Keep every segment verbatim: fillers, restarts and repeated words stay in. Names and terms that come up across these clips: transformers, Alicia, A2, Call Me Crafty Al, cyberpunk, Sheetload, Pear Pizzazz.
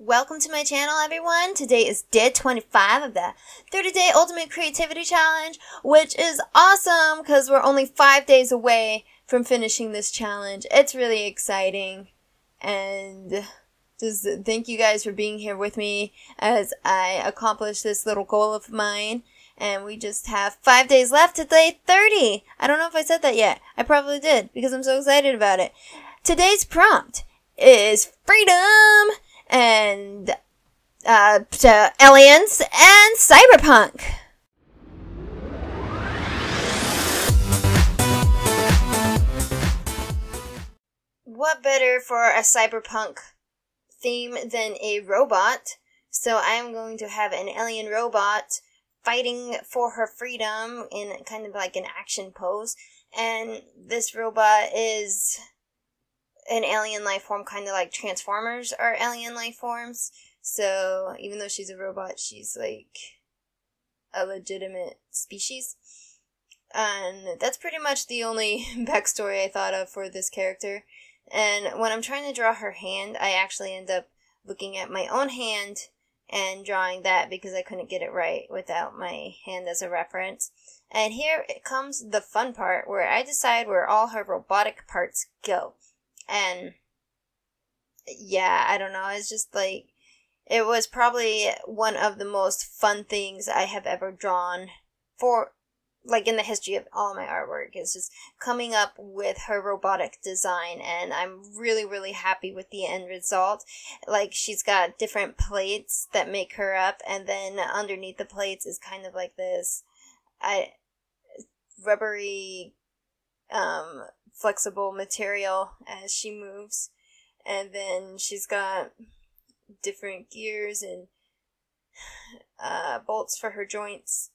Welcome to my channel, everyone. Today is day twenty-five of the thirty day Ultimate Creativity Challenge, which is awesome because we're only five days away from finishing this challenge. It's really exciting, and just thank you guys for being here with me as I accomplish this little goal of mine. And we just have five days left to day thirty. I don't know if I said that yet. I probably did because I'm so excited about it. Today's prompt is freedom and uh, to aliens and cyberpunk. What better for a cyberpunk theme than a robot? So I'm going to have an alien robot fighting for her freedom in kind of like an action pose, and this robot is an alien life form, kind of like Transformers are alien life forms. So even though she's a robot, she's like a legitimate species. And that's pretty much the only backstory I thought of for this character. And when I'm trying to draw her hand, I actually end up looking at my own hand and drawing that because I couldn't get it right without my hand as a reference. And here it comes the fun part where I decide where all her robotic parts go. And yeah, I don't know, it's just like, it was probably one of the most fun things I have ever drawn for, like, in the history of all my artwork. It's just coming up with her robotic design, and I'm really, really happy with the end result. Like, she's got different plates that make her up, and then underneath the plates is kind of like this I, rubbery, um... flexible material as she moves, and then she's got different gears and uh, bolts for her joints.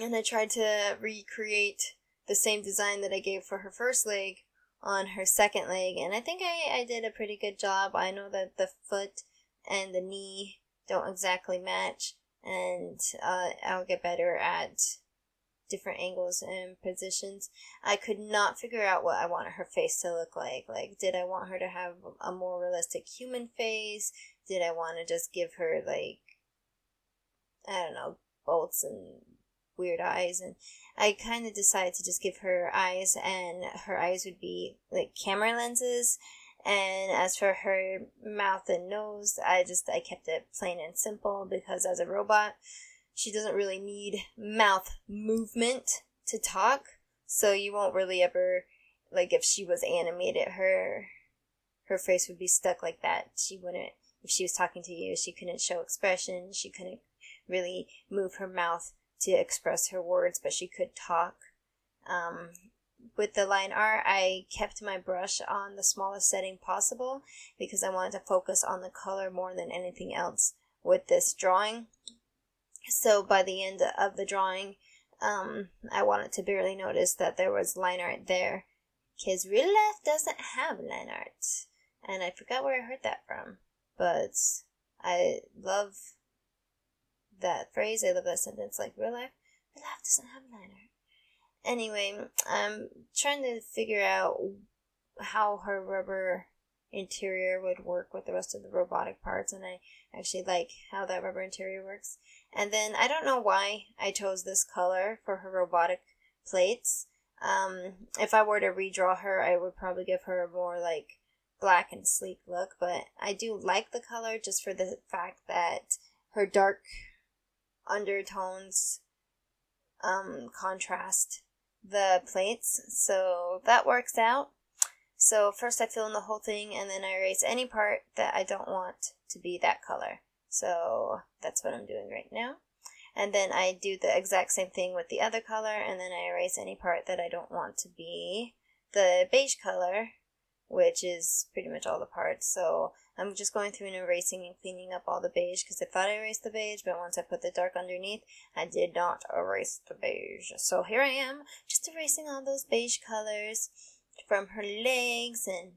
And I tried to recreate the same design that I gave for her first leg on her second leg, and I think I, I did a pretty good job. I know that the foot and the knee don't exactly match, and uh, I'll get better at different angles and positions. I could not figure out what I wanted her face to look like. Like, did I want her to have a more realistic human face? Did I want to just give her, like, I don't know, bolts and weird eyes? And I kind of decided to just give her eyes, and her eyes would be, like, camera lenses. And as for her mouth and nose, I just, I kept it plain and simple because as a robot, she doesn't really need mouth movement to talk, so you won't really ever, like, if she was animated, her her face would be stuck like that. She wouldn't, if she was talking to you, she couldn't show expression, she couldn't really move her mouth to express her words, but she could talk. Um, with the line art, I kept my brush on the smallest setting possible because I wanted to focus on the color more than anything else with this drawing. So by the end of the drawing, um, I wanted to barely notice that there was line art there, because real life doesn't have line art, and I forgot where I heard that from, but I love that phrase, I love that sentence, like, real life, real life doesn't have line art. Anyway, I'm trying to figure out how her rubber interior would work with the rest of the robotic parts, and I actually like how that rubber interior works. And then I don't know why I chose this color for her robotic plates. Um, if I were to redraw her, I would probably give her a more like black and sleek look, but I do like the color just for the fact that her dark undertones um, contrast the plates, so that works out. So first I fill in the whole thing, and then I erase any part that I don't want to be that color. So that's what I'm doing right now. And then I do the exact same thing with the other color, and then I erase any part that I don't want to be the beige color, which is pretty much all the parts. So I'm just going through and erasing and cleaning up all the beige, because I thought I erased the beige, but once I put the dark underneath, I did not erase the beige. So here I am, just erasing all those beige colors from her legs, and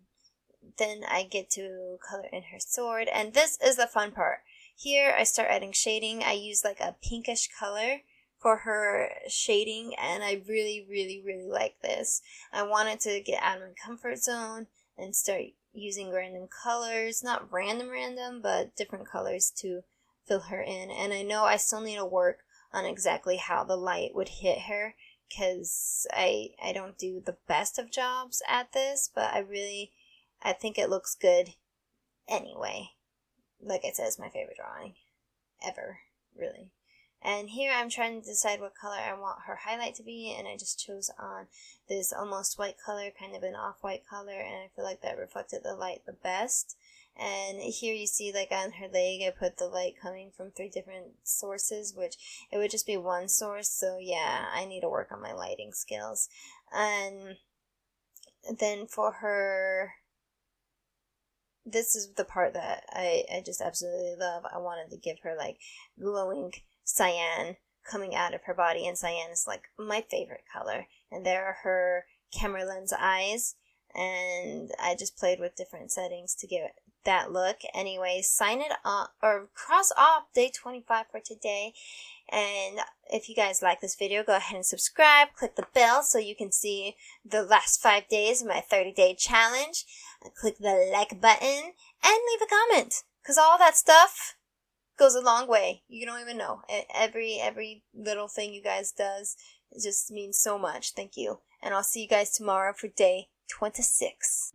then I get to color in her sword. And this is the fun part. Here I start adding shading. I use like a pinkish color for her shading, and I really, really, really like this. I wanted to get out of my comfort zone and start using random colors, not random random, but different colors to fill her in. And I know I still need to work on exactly how the light would hit her, because I, I don't do the best of jobs at this, but I really, I think it looks good anyway. Like I said, it's my favorite drawing ever, really. And here I'm trying to decide what color I want her highlight to be, and I just chose on this almost white color, kind of an off-white color, and I feel like that reflected the light the best. And here you see, like, on her leg, I put the light coming from three different sources, which it would just be one source, so yeah, I need to work on my lighting skills. And then for her, this is the part that I, I just absolutely love. I wanted to give her, like, glowing cyan coming out of her body, and cyan is like my favorite color, and there are her camera lens eyes, and I just played with different settings to give it that look. Anyway, sign it off, or cross off day twenty-five for today, and if you guys like this video, go ahead and subscribe, click the bell so you can see the last five days of my thirty day challenge, click the like button, and leave a comment, because all that stuff goes a long way. You don't even know. Every every little thing you guys does, it just means so much. Thank you. And I'll see you guys tomorrow for day twenty-six.